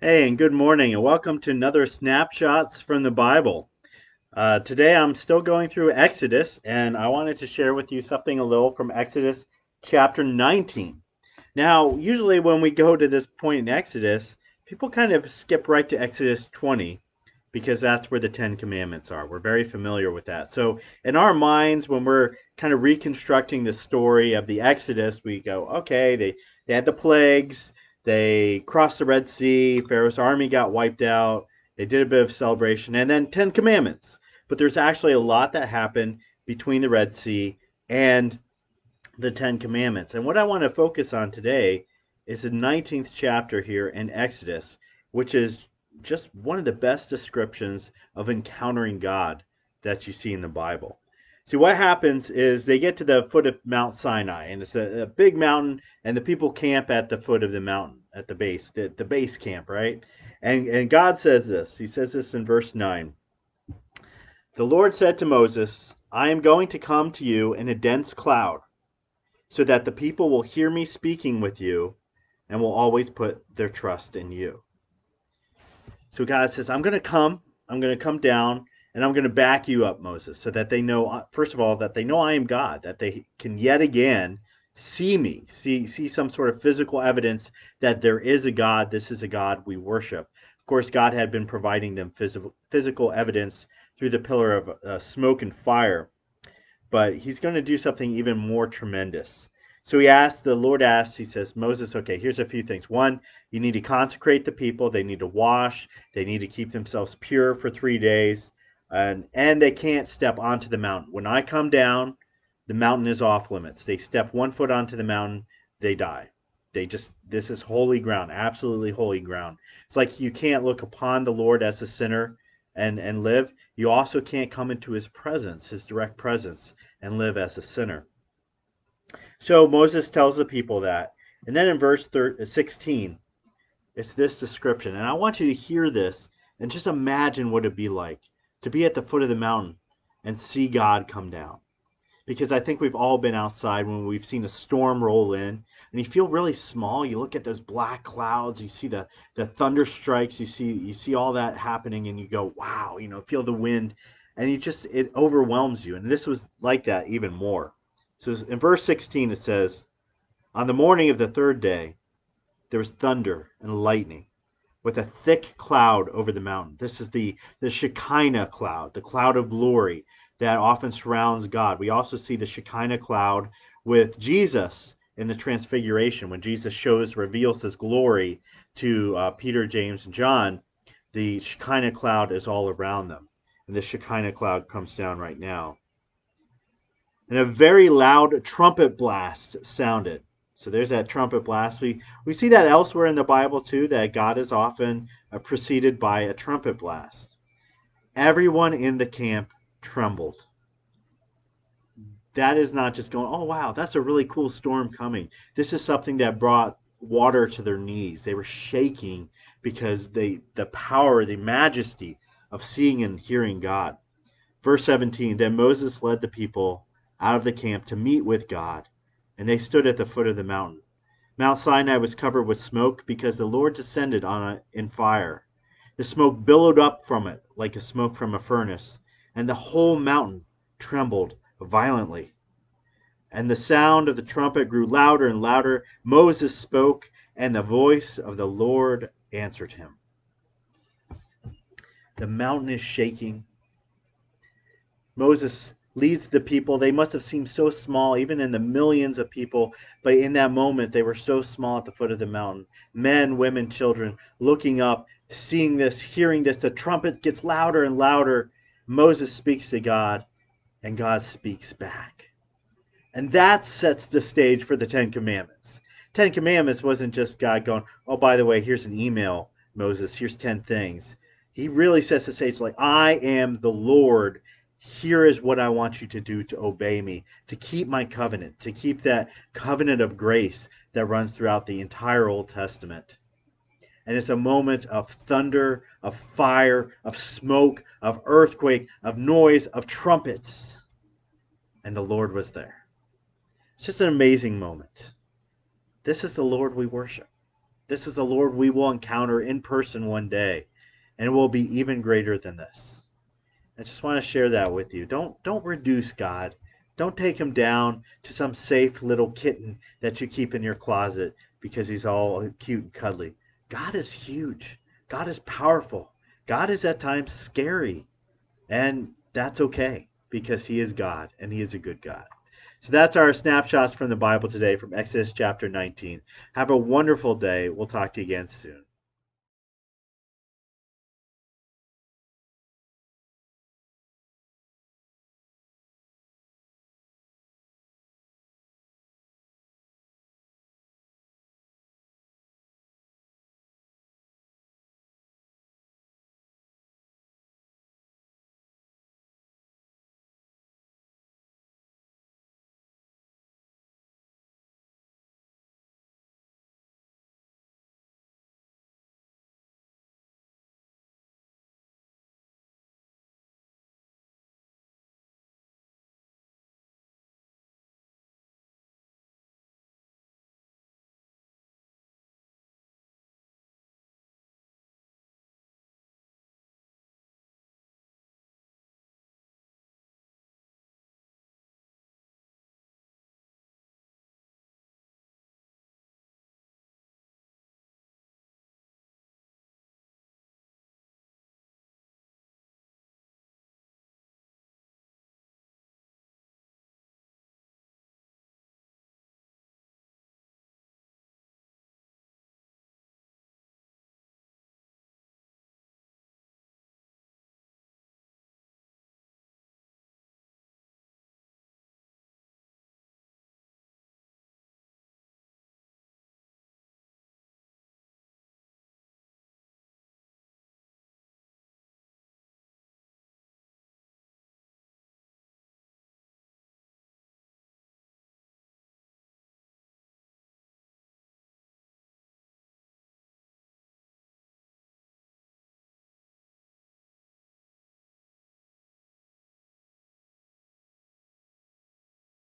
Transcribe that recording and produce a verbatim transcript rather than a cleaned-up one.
Hey, and good morning, and welcome to another Snapshots from the Bible. Uh, today I'm still going through Exodus, and I wanted to share with you something a little from Exodus chapter nineteen. Now, usually when we go to this point in Exodus, people kind of skip right to Exodus twenty, because that's where the Ten Commandments are. We're very familiar with that. So in our minds, when we're kind of reconstructing the story of the Exodus, we go, okay, they, they had the plagues. They crossed the Red Sea, Pharaoh's army got wiped out, they did a bit of celebration, and then Ten Commandments. But there's actually a lot that happened between the Red Sea and the Ten Commandments. And what I want to focus on today is the nineteenth chapter here in Exodus, which is just one of the best descriptions of encountering God that you see in the Bible. See, what happens is they get to the foot of Mount Sinai, and it's a, a big mountain, and the people camp at the foot of the mountain, at the base, the, the base camp, right? And, and God says this. He says this in verse nine. The Lord said to Moses, I am going to come to you in a dense cloud, so that the people will hear me speaking with you and will always put their trust in you. So God says, I'm going to come, I'm going to come down, and I'm going to back you up, Moses, so that they know, first of all, that they know I am God, that they can yet again see me, see, see some sort of physical evidence that there is a God, this is a God we worship. Of course, God had been providing them physical, physical evidence through the pillar of uh, smoke and fire, but he's going to do something even more tremendous. So he asked, the Lord asks, he says, Moses, okay, here's a few things. One, you need to consecrate the people. They need to wash. They need to keep themselves pure for three days. And, and they can't step onto the mountain. When I come down, the mountain is off limits. They step one foot onto the mountain, they die. They just, this is holy ground, absolutely holy ground. It's like you can't look upon the Lord as a sinner and, and live. You also can't come into his presence, his direct presence, and live as a sinner. So Moses tells the people that. And then in verse sixteen, it's this description. And I want you to hear this and just imagine what it'd be like to be at the foot of the mountain and see God come down. Because I think we've all been outside when we've seen a storm roll in, and you feel really small. You look at those black clouds, you see the, the thunder strikes, you see you see all that happening, and you go, wow, you know, feel the wind, and you just, it overwhelms you. And this was like that even more. So in verse sixteen it says, on the morning of the third day, there was thunder and lightning, with a thick cloud over the mountain. This is the, the Shekinah cloud, the cloud of glory that often surrounds God. We also see the Shekinah cloud with Jesus in the Transfiguration. When Jesus shows, reveals his glory to uh, Peter, James, and John, the Shekinah cloud is all around them. And the Shekinah cloud comes down right now. And a very loud trumpet blast sounded. So there's that trumpet blast. We, we see that elsewhere in the Bible too, that God is often uh, preceded by a trumpet blast. Everyone in the camp trembled. That is not just going, oh wow, that's a really cool storm coming. This is something that brought water to their knees. They were shaking because they the power, the majesty of seeing and hearing God. Verse seventeen, then Moses led the people out of the camp to meet with God, and they stood at the foot of the mountain. Mount Sinai was covered with smoke because the Lord descended on it in fire. The smoke billowed up from it like a smoke from a furnace, and the whole mountain trembled violently. And the sound of the trumpet grew louder and louder. Moses spoke, and the voice of the Lord answered him. The mountain is shaking. Moses leads the people. They must have seemed so small, even in the millions of people, but in that moment they were so small at the foot of the mountain. Men, women, children, looking up, seeing this, hearing this. The trumpet gets louder and louder. Moses speaks to God, and God speaks back. And that sets the stage for the Ten Commandments. Ten Commandments wasn't just God going, oh, by the way, here's an email, Moses, here's ten things. He really sets the stage like, I am the Lord. Here is what I want you to do to obey me, to keep my covenant, to keep that covenant of grace that runs throughout the entire Old Testament. And it's a moment of thunder, of fire, of smoke, of earthquake, of noise, of trumpets. And the Lord was there. It's just an amazing moment. This is the Lord we worship. This is the Lord we will encounter in person one day, and it will be even greater than this. I just want to share that with you. Don't, don't reduce God. Don't take him down to some safe little kitten that you keep in your closet because he's all cute and cuddly. God is huge. God is powerful. God is at times scary. And that's okay, because he is God, and he is a good God. So that's our snapshots from the Bible today from Exodus chapter nineteen. Have a wonderful day. We'll talk to you again soon.